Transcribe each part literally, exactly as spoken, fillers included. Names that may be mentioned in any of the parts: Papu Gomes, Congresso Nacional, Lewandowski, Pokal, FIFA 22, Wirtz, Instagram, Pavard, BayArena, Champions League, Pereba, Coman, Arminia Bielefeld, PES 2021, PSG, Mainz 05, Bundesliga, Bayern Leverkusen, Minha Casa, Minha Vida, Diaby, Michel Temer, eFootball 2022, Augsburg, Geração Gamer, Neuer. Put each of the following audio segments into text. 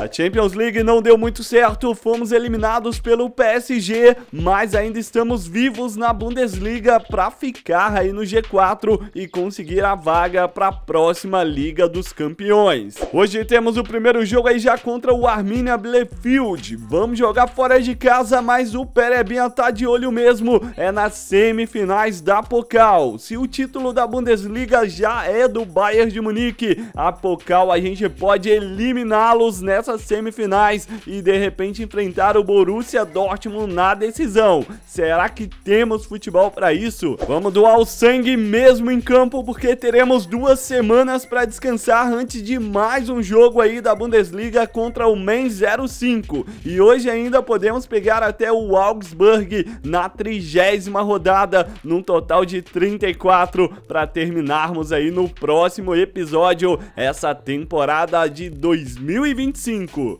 A Champions League não deu muito certo, fomos eliminados pelo P S G, mas ainda estamos vivos na Bundesliga para ficar aí no G quatro e conseguir a vaga para a próxima Liga dos Campeões. Hoje temos o primeiro jogo aí já contra o Arminia Bielefeld. Vamos jogar fora de casa, mas o Perebinha tá de olho mesmo, é nas semifinais da Pokal. Se o título da Bundesliga já é do Bayern de Munique, a Pokal a gente pode eliminá-los nessa semifinais e de repente enfrentar o Borussia Dortmund na decisão. Será que temos futebol para isso? Vamos doar o sangue mesmo em campo, porque teremos duas semanas para descansar antes de mais um jogo aí da Bundesliga contra o Mainz zero cinco, e hoje ainda podemos pegar até o Augsburg na trigésima rodada, num total de trinta e quatro, para terminarmos aí no próximo episódio essa temporada de dois mil e vinte e cinco. cinco.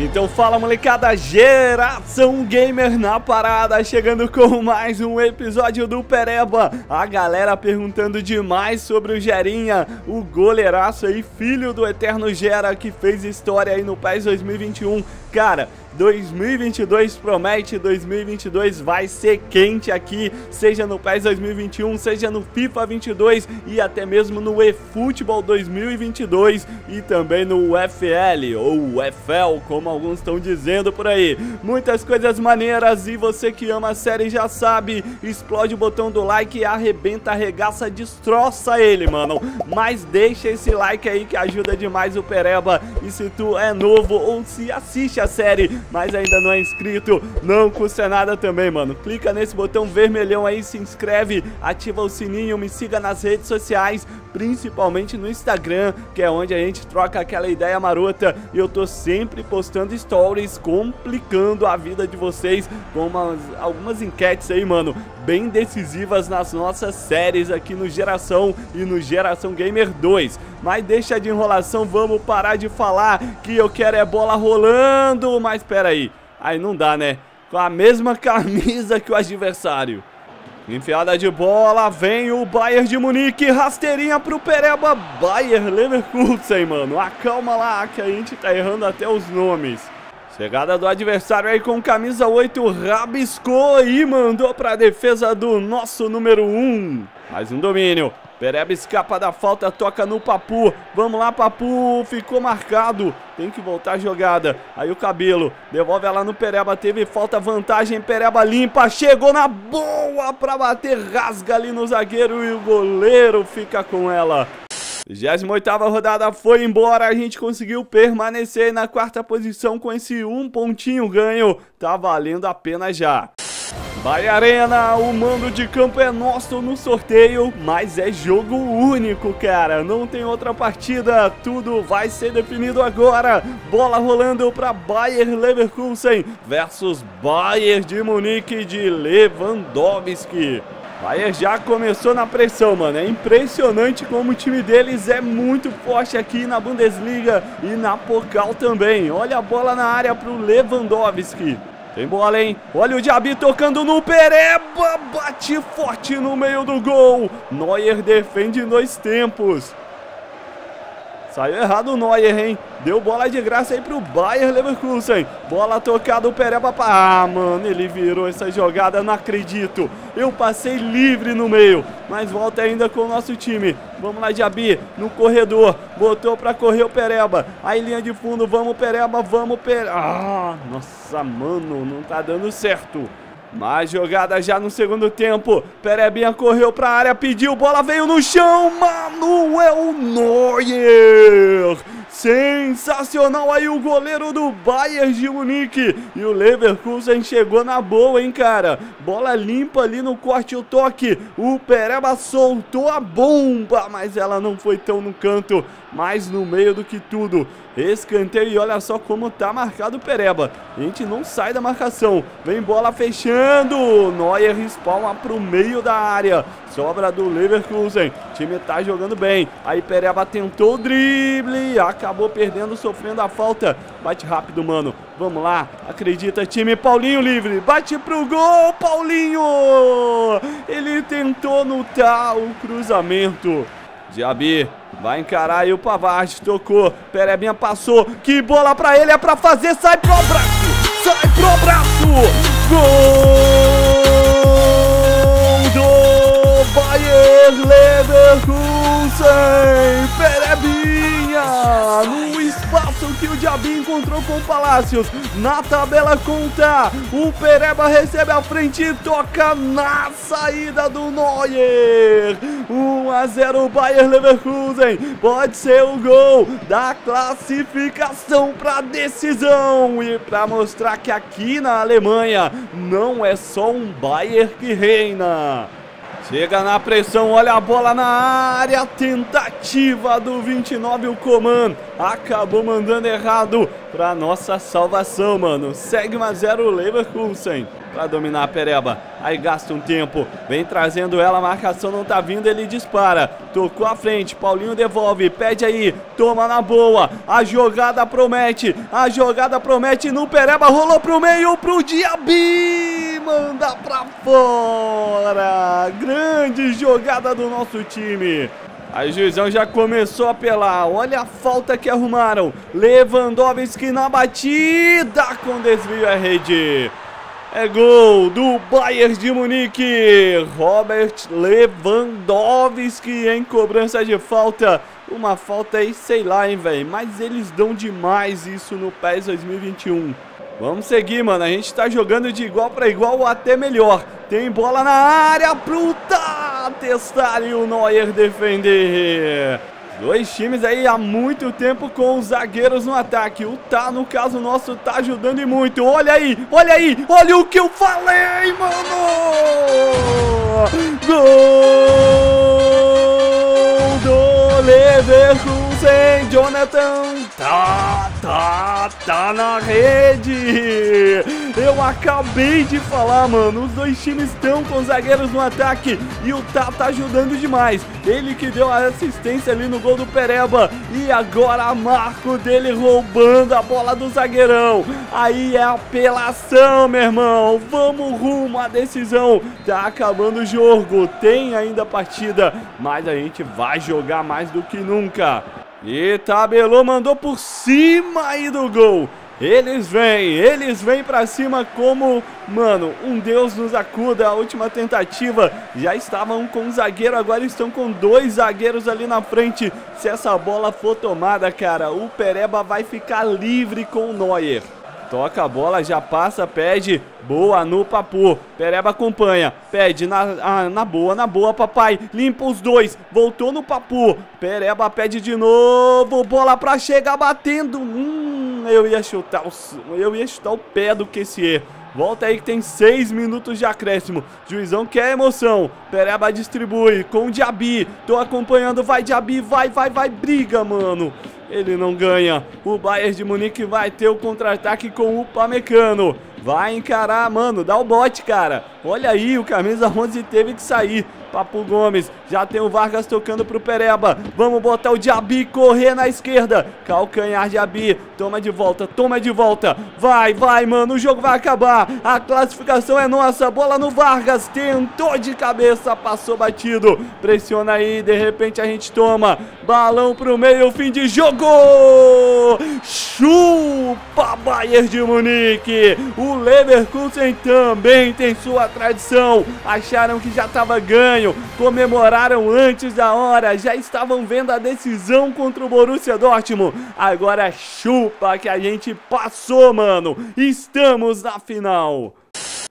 Então fala, molecada, Geração Gamer na parada, chegando com mais um episódio do Pereba. A galera perguntando demais sobre o Gerinha, o goleiraço aí, filho do eterno Gera, que fez história aí no PES dois mil e vinte e um. Cara, dois mil e vinte e dois promete, dois mil e vinte e dois vai ser quente aqui, seja no PES dois mil e vinte e um, seja no FIFA vinte e dois e até mesmo no eFootball dois mil e vinte e dois e também no U F L ou U F L, como alguns estão dizendo por aí. Muitas coisas maneiras, e você que ama a série já sabe, explode o botão do like, arrebenta, arregaça, destroça ele, mano. Mas deixa esse like aí que ajuda demais o Pereba, e se tu é novo ou se assiste a série mas ainda não é inscrito, não custa nada também, mano. Clica nesse botão vermelhão aí, se inscreve, ativa o sininho, me siga nas redes sociais, principalmente no Instagram, que é onde a gente troca aquela ideia marota. E eu tô sempre postando stories complicando a vida de vocês com umas, algumas enquetes aí, mano, bem decisivas nas nossas séries aqui no Geração e no Geração Gamer dois. Mas deixa de enrolação, vamos parar de falar que eu quero é bola rolando. Mas pera aí, aí não dá, né? Com a mesma camisa que o adversário. Enfiada de bola, vem o Bayern de Munique, rasteirinha pro Pereba, Bayern Leverkusen, mano. Acalma lá que a gente tá errando até os nomes. Chegada do adversário aí com camisa oito, rabiscou e mandou pra defesa do nosso número um. Mais um domínio. Pereba escapa da falta, toca no Papu. Vamos lá, Papu, ficou marcado. Tem que voltar a jogada. Aí o Cabelo devolve ela no Pereba, teve falta, vantagem, Pereba limpa, chegou na boa pra bater, rasga ali no zagueiro e o goleiro fica com ela. vigésima oitava rodada foi embora, a gente conseguiu permanecer na quarta posição com esse um pontinho ganho. Tá valendo a pena já. BayArena, o mando de campo é nosso no sorteio, mas é jogo único, cara. Não tem outra partida, tudo vai ser definido agora. Bola rolando para Bayern Leverkusen versus Bayern de Munique de Lewandowski. Bayern já começou na pressão, mano. É impressionante como o time deles é muito forte aqui na Bundesliga e na Pokal também. Olha a bola na área para o Lewandowski. Tem bola, hein? Olha o Diaby tocando no Pereba, bate forte no meio do gol. Neuer defende em dois tempos. Saiu errado o Neuer, hein? Deu bola de graça aí pro Bayern Leverkusen. Bola tocada, o Pereba... Ah, mano, ele virou essa jogada, não acredito. Eu passei livre no meio, mas volta ainda com o nosso time. Vamos lá, Diaby, no corredor. Botou pra correr o Pereba. Aí linha de fundo, vamos Pereba, vamos Pereba. Ah, nossa, mano, não tá dando certo. Mas jogada já no segundo tempo. Perebinha correu pra área, pediu, bola veio no chão. Manuel Neuer. Sensacional aí o goleiro do Bayern de Munique. E o Leverkusen chegou na boa, hein, cara. Bola limpa ali no corte, o toque. O Pereba soltou a bomba, mas ela não foi tão no canto, mas no meio do que tudo. Escanteio, e olha só como tá marcado o Pereba. A gente não sai da marcação. Vem bola fechando. Neuer espalma pro meio da área. Sobra do Leverkusen. O time tá jogando bem. Aí Pereba tentou o drible, acabou perdendo, sofrendo a falta. Bate rápido, mano. Vamos lá. Acredita, time. Paulinho livre. Bate pro gol, Paulinho. Ele tentou notar o cruzamento. Diaby vai encarar aí o Pavard, tocou, Perebinha passou, que bola pra ele, é pra fazer, sai pro braço, sai pro braço, gol do Bayern Leverkusen, Perebinha, no espaço que o Diaby encontrou com o Palácios, na tabela conta, o Pereba recebe a frente e toca na saída do Neuer, um a zero o Bayern Leverkusen, pode ser o gol da classificação para decisão e para mostrar que aqui na Alemanha não é só um Bayern que reina. Chega na pressão, olha a bola na área, tentativa do vinte e nove, o Coman acabou mandando errado para nossa salvação, mano. Segue um a zero o Leverkusen para dominar a Pereba. Aí gasta um tempo, vem trazendo ela, a marcação não tá vindo, ele dispara. Tocou à frente, Paulinho devolve, pede aí, toma na boa. A jogada promete, a jogada promete no Pereba, rolou pro meio, pro Diaby, manda pra fora. Grande jogada do nosso time. A juizão já começou a apelar, olha a falta que arrumaram. Lewandowski na batida, com desvio à rede. É gol do Bayern de Munique, Robert Lewandowski em cobrança de falta, uma falta aí, sei lá, hein, velho, mas eles dão demais isso no PES dois mil e vinte e um. Vamos seguir, mano, a gente tá jogando de igual pra igual ou até melhor, tem bola na área pro testar e o Neuer defender. Dois times aí há muito tempo com os zagueiros no ataque. O Tá, no caso nosso, tá ajudando e muito. Olha aí, olha aí, olha o que eu falei, mano! Gol do Leverkusen, Jonathan. Tá, tá, tá na rede. Eu acabei de falar, mano, os dois times estão com os zagueiros no ataque e o Tá tá ajudando demais. Ele que deu a assistência ali no gol do Pereba e agora a marca dele roubando a bola do zagueirão. Aí é apelação, meu irmão, vamos rumo à decisão. Tá acabando o jogo, tem ainda partida, mas a gente vai jogar mais do que nunca. E tabelou, mandou por cima aí do gol. Eles vêm, eles vêm pra cima como, mano, um Deus nos acuda. A última tentativa, já estavam com um zagueiro, agora estão com dois zagueiros ali na frente. Se essa bola for tomada, cara, o Pereba vai ficar livre com o Neuer. Toca a bola, já passa, pede, boa no Papu, Pereba acompanha, pede, na, ah, na boa, na boa papai, limpa os dois, voltou no Papu, Pereba pede de novo, bola pra chegar batendo, hum, eu ia chutar o, eu ia chutar o pé do Kessier. Volta aí que tem seis minutos de acréscimo. Juizão quer emoção. Pereba distribui com o Diaby. Tô acompanhando, vai Diaby, vai, vai, vai. Briga, mano. Ele não ganha. O Bayern de Munique vai ter o contra-ataque com o Pamecano. Vai encarar, mano, dá o bote, cara. Olha aí, o camisa onze teve que sair. Papu Gomes, já tem o Vargas tocando pro Pereba. Vamos botar o Diaby correr na esquerda. Calcanhar Diaby, toma de volta, toma de volta. Vai, vai, mano, o jogo vai acabar. A classificação é nossa. Bola no Vargas, tentou de cabeça, passou batido. Pressiona aí, de repente a gente toma. Balão pro meio, fim de jogo. Chupa Bayern de Munique. O Leverkusen também tem sua tradição. Acharam que já estava ganho, comemoraram antes da hora, já estavam vendo a decisão contra o Borussia Dortmund. Agora chupa que a gente passou, mano. Estamos na final.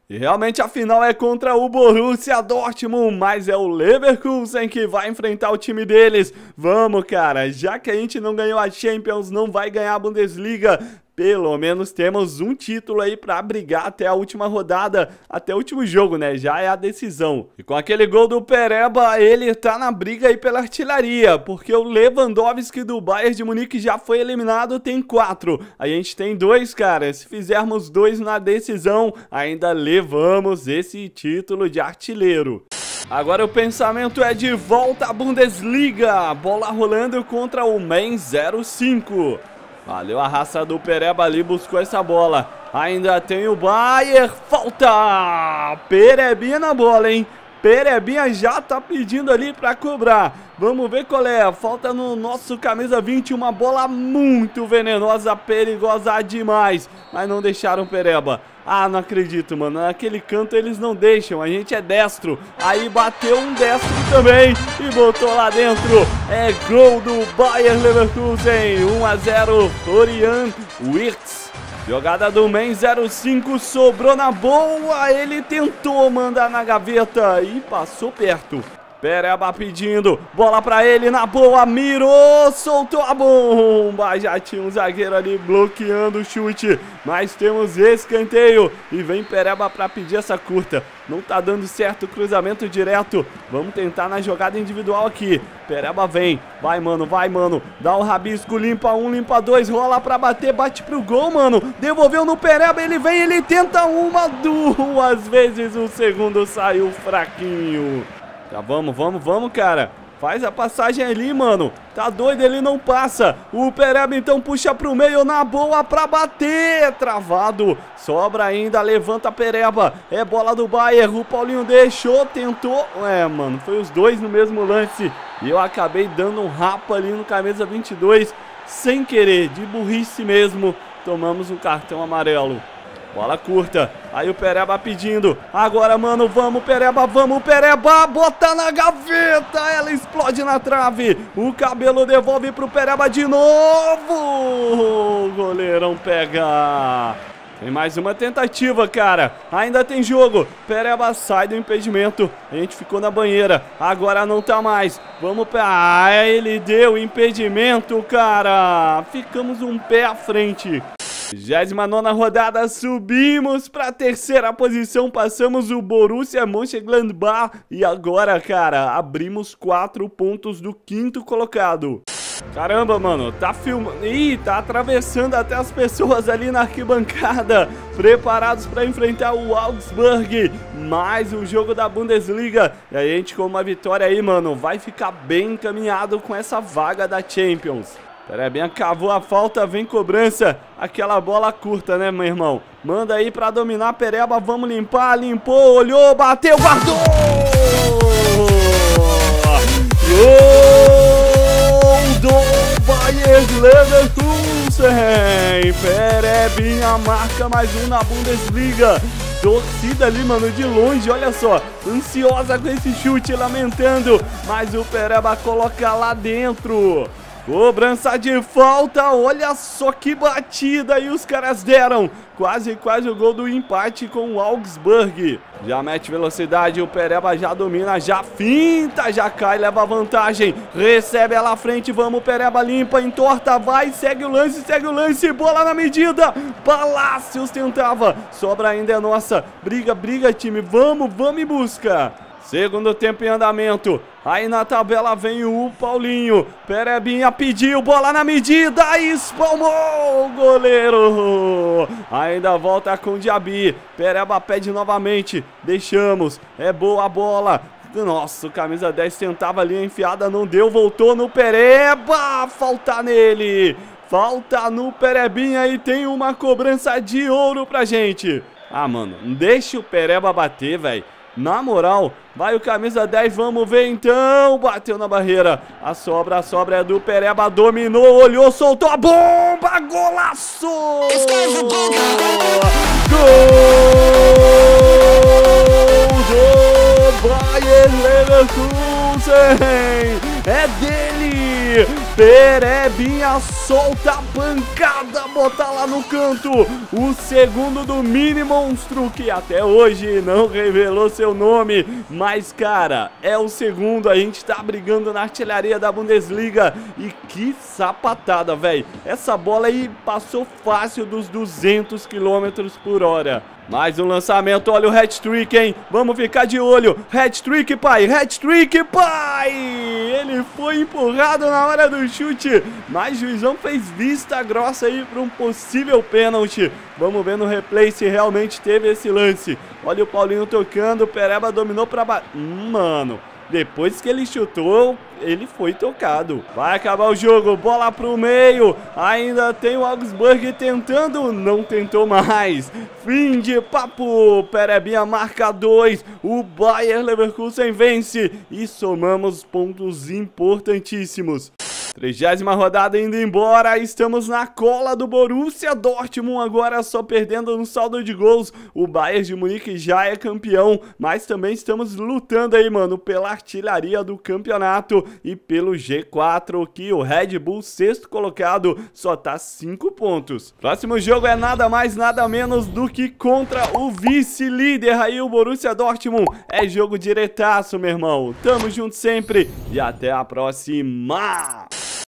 E realmente a final é contra o Borussia Dortmund, mas é o Leverkusen que vai enfrentar o time deles. Vamos, cara, já que a gente não ganhou a Champions, não vai ganhar a Bundesliga. Pelo menos temos um título aí pra brigar até a última rodada, até o último jogo, né? Já é a decisão. E com aquele gol do Pereba, ele tá na briga aí pela artilharia, porque o Lewandowski do Bayern de Munique já foi eliminado, tem quatro. A gente tem dois, cara. Se fizermos dois na decisão, ainda levamos esse título de artilheiro. Agora o pensamento é de volta à Bundesliga. Bola rolando contra o Mainz zero cinco. Valeu a raça do Pereba ali, buscou essa bola. Ainda tem o Bayern, falta! Perebinha na bola, hein? Perebinha já tá pedindo ali pra cobrar. Vamos ver qual é. Falta no nosso camisa vinte. Uma bola muito venenosa, perigosa demais. Mas não deixaram Pereba. Ah, não acredito, mano. Naquele canto eles não deixam. A gente é destro. Aí bateu um destro também e botou lá dentro. É gol do Bayern Leverkusen. um a zero. Florian Wirtz. Jogada do Mainz zero cinco, sobrou na boa, ele tentou mandar na gaveta e passou perto. Pereba pedindo, bola pra ele, na boa, mirou, soltou a bomba. Já tinha um zagueiro ali bloqueando o chute, mas temos escanteio. E vem Pereba pra pedir essa curta. Não tá dando certo o cruzamento direto. Vamos tentar na jogada individual aqui. Pereba vem, vai mano, vai mano. Dá o rabisco, limpa um, limpa dois, rola pra bater, bate pro gol mano. Devolveu no Pereba, ele vem, ele tenta uma, duas vezes. O segundo saiu fraquinho. Tá, vamos, vamos, vamos, cara. Faz a passagem ali, mano. Tá doido, ele não passa. O Pereba então puxa pro meio, na boa pra bater. Travado. Sobra ainda, levanta Pereba. É bola do Bayern, o Paulinho deixou, tentou. É, mano, foi os dois no mesmo lance. E eu acabei dando um rapa ali no camisa vinte e dois, sem querer, de burrice mesmo. Tomamos um cartão amarelo. Bola curta, aí o Pereba pedindo, agora mano, vamos Pereba, vamos Pereba, bota na gaveta, ela explode na trave, o cabelo devolve pro Pereba de novo, o goleirão pega. Tem mais uma tentativa, cara. Ainda tem jogo. Pereba sai do impedimento. A gente ficou na banheira. Agora não tá mais. Vamos pra... Ah, ele deu impedimento, cara. Ficamos um pé à frente. vigésima nona rodada, subimos pra terceira posição, passamos o Borussia Mönchengladbach e agora, cara, abrimos quatro pontos do quinto colocado. Caramba, mano, tá filmando. Ih, tá atravessando até as pessoas ali na arquibancada. Preparados para enfrentar o Augsburg. Mais um jogo da Bundesliga. E a gente com uma vitória aí, mano, vai ficar bem encaminhado com essa vaga da Champions. Perebinha cavou a falta, vem cobrança. Aquela bola curta, né, meu irmão? Manda aí pra dominar Pereba, vamos limpar. Limpou, olhou, bateu, guardou! Gol do Bayern Leverkusen! Perebinha marca mais um na Bundesliga. Torcida ali, mano, de longe, olha só, ansiosa com esse chute, lamentando. Mas o Pereba coloca lá dentro. Cobrança de falta, olha só que batida e os caras deram quase quase o gol do empate com o Augsburg. Já mete velocidade, o Pereba já domina, já finta, já cai, leva vantagem, recebe ela à frente, vamos Pereba, limpa, entorta, vai, segue o lance, segue o lance, bola na medida, Palácios tentava, sobra ainda é nossa, briga, briga time, vamos, vamos e busca. Segundo tempo em andamento, aí na tabela vem o Paulinho, Perebinha pediu, bola na medida, espalmou o goleiro, ainda volta com o Diaby, Pereba pede novamente, deixamos, é boa a bola. Nossa, o camisa dez tentava ali, enfiada, não deu, voltou no Pereba, falta nele, falta no Perebinha e tem uma cobrança de ouro pra gente. Ah mano, deixa o Pereba bater, velho. Na moral, vai o camisa dez, vamos ver então, bateu na barreira, a sobra, a sobra é do Pereba, dominou, olhou, soltou a bomba, golaço! Gol do Bayern Leverkusen, é dele! Perebinha solta a pancada, botar lá no canto. O segundo do mini monstro, que até hoje não revelou seu nome. Mas, cara, é o segundo. A gente tá brigando na artilharia da Bundesliga. E que sapatada, velho. Essa bola aí passou fácil dos duzentos quilômetros por hora. Mais um lançamento, olha o hat-trick, hein? Vamos ficar de olho. Hat-trick, pai, hat-trick, pai! Ele foi empurrado na hora do chute, mas o juizão fez vista grossa aí para um possível pênalti. Vamos ver no replay se realmente teve esse lance. Olha o Paulinho tocando, o Pereba dominou para bater. Hum, mano, Depois que ele chutou, ele foi tocado. Vai acabar o jogo, bola pro meio. Ainda tem o Augsburg tentando, não tentou mais. Fim de papo. Perebinha marca dois. O Bayern Leverkusen vence e somamos pontos importantíssimos. Trigésima rodada indo embora, estamos na cola do Borussia Dortmund, agora só perdendo um saldo de gols. O Bayern de Munique já é campeão, mas também estamos lutando aí, mano, pela artilharia do campeonato e pelo G quatro, que o Red Bull, sexto colocado, só tá cinco pontos. Próximo jogo é nada mais, nada menos do que contra o vice-líder aí, o Borussia Dortmund. É jogo diretaço, meu irmão. Tamo junto sempre e até a próxima!